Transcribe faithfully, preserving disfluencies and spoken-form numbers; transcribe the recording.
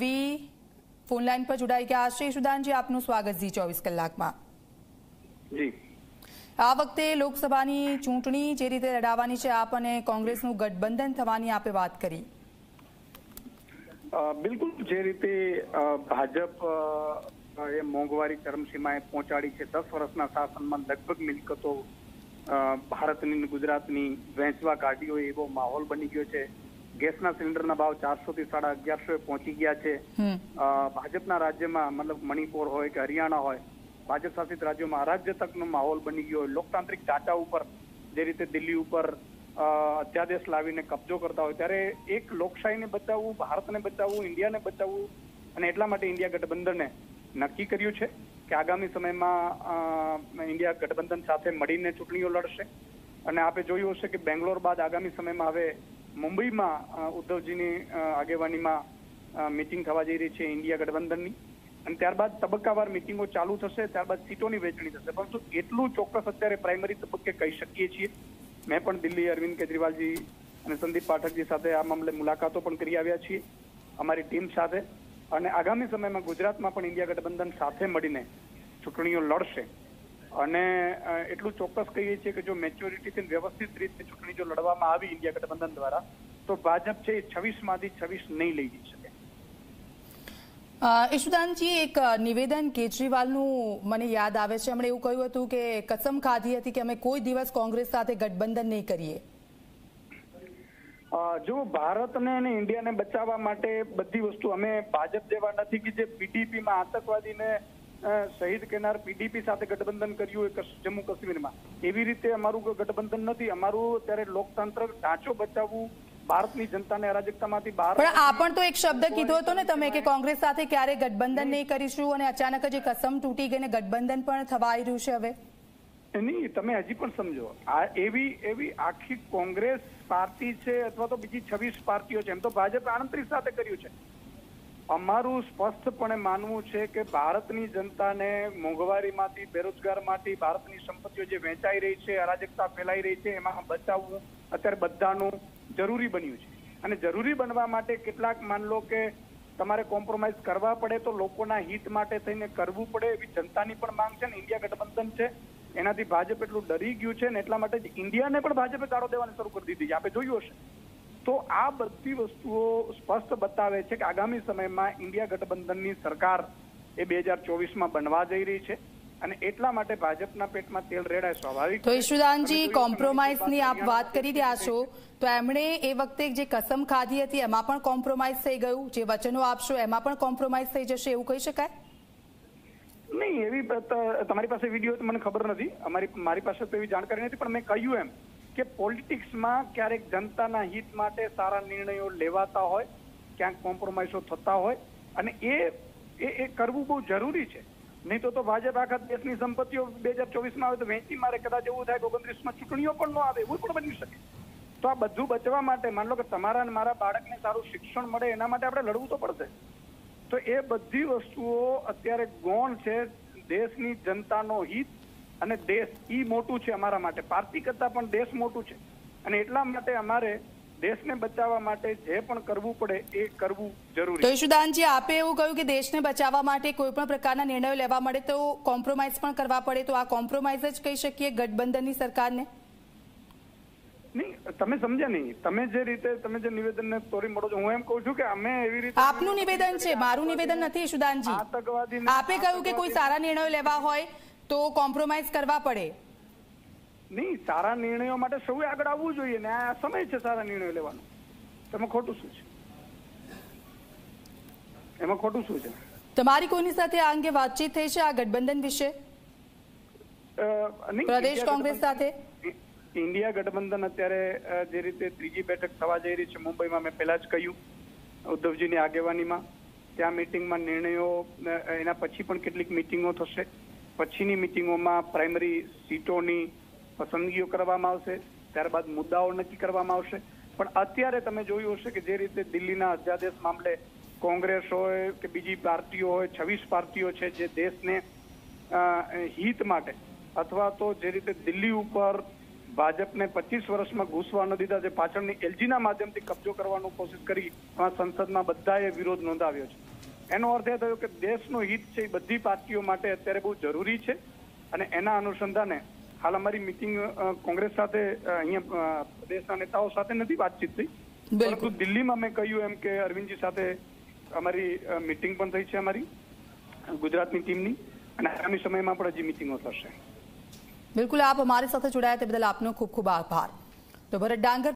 વી phone line પર જોડાઈ ગયા છે સુદાનજી, આપનું સ્વાગત છે चौबीस કલાકમાં। જી, આ વખતે લોકસભાની ચૂંટણી જે રીતે લડાવવાની છે, આપ અને કોંગ્રેસનું ગઠબંધન થવાની આપે વાત કરી। બિલકુલ, જે રીતે ભાજપ એ મોંઘવારી ચરમસીમાએ પહોંચાડી છે, दस વર્ષના શાસનમાં લગભગ મિલકતો ભારતની અને ગુજરાતની વહેંચવા કાઢી હોય એવો માહોલ બની ગયો છે। गैसना सिलिंडरना भाव चार सौ साढ़ा अगियारो पहुंची गया है। भाजपना राज्य में मतलब मणिपुर हो के हरियाणा हो भाजप शासित राज्यों में अराज्य तक नो माहौल बनी गयो। लोकतांत्रिक ढांचा पर जे रीते दिल्ली पर अध्यादेश लावीने कब्जो करता हो त्यारे एक लोकशाही ने बचाववू, भारत ने बचाववू, इंडिया ने बचाववू अने एटला माटे इंडिया गठबंधने नक्की कर्युं छे के आगामी समय में इंडिया गठबंधन साथे मळीने चूंटणीओ लड़शे। अने आपणे जोयुं हशे के बेंग्लोर बाद आगामी समय में हवे मुंबई में उद्धव जी ने आगेवानी में मीटिंग थवा जई रही है इंडिया गठबंधन की, अने त्यारबाद तबक्कावार मीटिंगों चालू थशे, त्यारबाद सीटों की वेचणी थशे। परंतु एटलुं चोक्कस अत्यारे प्राइमरी तबक्के कही शकीए छीए। मैं पण दिल्ली अरविंद केजरीवाल जी अने संदीप पाठक जी साथे आ मामले मुलाकातों पण करी आव्या छीए अमारी टीम साथे, अने आगामी समय में गुजरात में पण इंडिया गठबंधन साथे मळीने चूंटणीओ लड़शे। अने एटलू चोक्कस कहीए छीए के जो मेच्योरिटी थी व्यवस्थित रीते चूंटणी जो लड़वामां आवी इंडिया गठबंधन द्वारा तो भाजप छे छवीस मांथी छवीस नहीं लई जई शके। ईशुदान जी, एक निवेदन केजरीवालनुं मने याद आवे छे, हमणे एवुं कह्युं हतुं के कसम खाधी हती के अमे कोई दिवस कोंग्रेस साथे गठबंधन नहीं करीए। जो भारत ने इंडिया ने बचावा माटे बधी वस्तु अमे भाजप जेवा नथी के जे पीडीपी मां आतंकवादी ने शहीद कहनार पीडीपी साथे गठबंधन कर्युं जम्मू कश्मीर में, एवी रीते अमारुं गठबंधन नथी। अमारुं अत्यारे लोकतंत्र ढांचो बचाववू, भारतनी जनताने अराजकतामांथी बहार। पण आपण तो एक शब्द कीधो हतो ने तमे के कांग्रेस साथे क्यारे गठबंधन नहीं करीशुं अने अचानक ज कसम तूटी गई ने गठबंधन पण थवाई रह्युं छे। हवे नहीं, तमे हजी पण समजो आ एवी एवी आखी कांग्रेस पार्टी छे अथवा तो बीजी छवीस पार्टीओ छे, एम तो भाजपे अड़तीस साथे कर्युं छे। अमारू स्पष्टपणे मानवू छे के भारतनी जनताने मोंघवारीमांथी, बेरोजगारमांथी, भारतनी संपत्तिओ जे वेचाई रही छे, अराजकता फैलाई रही छे एमां बचाववू अत्यारे बधानुं जरूरी बन्युं छे। अने जरूरी बनवा माटे केटलाक मान लो के तमारे कोम्प्रोमाइज करवा पड़े तो लोकोना हित माटे थईने करवू पड़े एवी जनतानी पण मांग छे। ने इंडिया गठबंधन छे एनाथी भाजप एटलुं डरी गयुं छे ने एटला माटे इंडियाने पण भाजपे गाळो देवानी शरू करी दीधी। आपणे जोयुं हशे तो आ बधी वस्तुओं स्पष्ट बतावे छे के आगामी समय में इंडिया गठबंधन की सरकार ए दो हज़ार चौबीस में बनवा जई रही है अने एटला माटे भाजपना पेटमां तेल रेड़ाय स्वाभाविक। तो ईशुदान जी, कॉम्प्रोमाइजनी आप बात करी रह्या छो तो एमणे ए वखते जे कसम खाधी हती एमां पण कॉम्प्रोमाइज थई गयुं, जे वचनो आपशो एमां पण कॉम्प्रोमाइज थई जशे एवुं कही शकाय? नहीं, एवी तमारी पासे विडियो तो मने खबर नथी, अमारी मारी पासे तो एवी जाणकारी नथी, पण मैं कह्युं एम के पॉलिटिक्स में क्यारेक जनताना हित माटे सारा निर्णयों लेवाता होय, क्यांक कॉम्प्रोमाइजो थता होय अने ए ए ए करवू बहुत जरूरी है। नहीं तो तो भाजपा आखा देशनी संपत्तिओ दो हज़ार चौबीस में आवे तो वेची मारे, कदाच एवुं थाय के ओगणत्रीस में चूंटणीओ पण न आवे, एवुं पण बनी शके। तो आ बधुं बचवा माटे मान लो के तमारा अने मारा बाळकने सारुं शिक्षण मळे एना माटे आपणे लड़वू तो पड़शे। तो ए बधी वस्तुओ अत्यारे गौण छे, देशनी जनतानो हित अने देश ई मोटू छे अमारा माटे, पार्टी करता पण देश मोटू छे अने एटला माटे अमारे देशने बचावा माटे जे पण करवू पड़े ए करवू जरूरी। तो ईशुदान जी, आपे एवुं कह्युं के देशने बचावा माटे कोईपण प्रकारना निर्णयो लेवा माटे तो कॉम्प्रोमाइज पण करवा पड़े, तो आ कॉम्प्रोमाइज ज कही शकीए गठबंधननी सरकारने? नहीं, तमे समज्या नहीं, तमे जे रीते तमे जे निवेदनने तोरी मळो छो, हुं एम कहूं छुं के अमे एवी रीते आपनुं निवेदन छे, मारुं निवेदन नथी। ईशुदान जी, आतंकवादीने आपे कह्युं के कोई सारा निर्णयो लेवा होय तो कॉम्प्रोमाइज करवा पड़े। नहीं, सारा निर्णयों माटे सौए आगळ आववुं जोईए ने आ समय छे सारा निर्णय लेवानो। तमे खोटुं शुं छे? एमां खोटुं शुं छे? तमारी कोईनी साथे आ अंगे वातचीत थई छे आ गठबंधन विषे? प्रदेश कांग्रेस साथे इंडिया गठबंधन अत्यारे जे रीते त्रीजी बेठक थवा जई रही छे मुंबई में, मैं पहेला ज कह्युं उद्धवजीनी आगेवानीमां त्या मीटिंगमां निर्णयो एना पछी पण केटलीक मीटिंगो थशे। पछीनी मीटिंगोमां प्राइमरी सीटोनी पसंदगीओ करवामां आवशे, त्यारबाद मुद्दाओ नक्की करवामां आवशे। पण अत्यारे तमे जोयुं हशे के जे रीते दिल्लीना अध्यादेश मामले कोंग्रेस होय के बीजी पार्टीओ होय छवीस पार्टीओ छे जे देशने हित माटे अथवा तो जे रीते दिल्ली उपर ભાજપને પચીસ વર્ષમાં ઘૂસવા ન દીધા જે પાછળની એલજીના માધ્યમથી કબજો કરવાનો કોશિશ કરી આ સંસદમાં બધાએ વિરોધ નોંધાવ્યો છે. એનો અર્થ એ થયો કે દેશનું હિત છે એ બધી પાર્ટીઓ માટે અત્યારે બહુ જરૂરી છે અને એના અનુસંધાને હાલ અમારી મિટિંગ કોંગ્રેસ સાથે અહીંયા દેશના નેતાઓ સાથે નથી વાતચીત થઈ, પરંતુ દિલ્હીમાં મેં કહ્યું એમ કે અરવિંદજી સાથે અમારી મિટિંગ પણ થઈ છે અમારી ગુજરાતની ટીમની અને આગામી સમયમાં પણ હજી મિટિંગો થશે. बिल्कुल आप हमारे साथ जुड़ाया बदल आपनो खूब खूब आभार. तो भरत डांगर